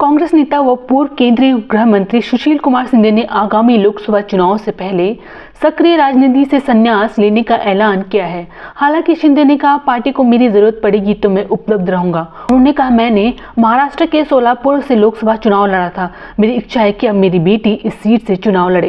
कांग्रेस नेता व पूर्व केंद्रीय गृह मंत्री सुशील कुमार शिंदे ने आगामी लोकसभा चुनाव से पहले सक्रिय राजनीति से संन्यास लेने का ऐलान किया है। हालांकि शिंदे ने कहा, पार्टी को मेरी जरूरत पड़ेगी तो मैं उपलब्ध रहूंगा। उन्होंने कहा, मैंने महाराष्ट्र के सोलापुर से लोकसभा चुनाव लड़ा था। मेरी इच्छा है कि अब मेरी बेटी इस सीट से चुनाव लड़े।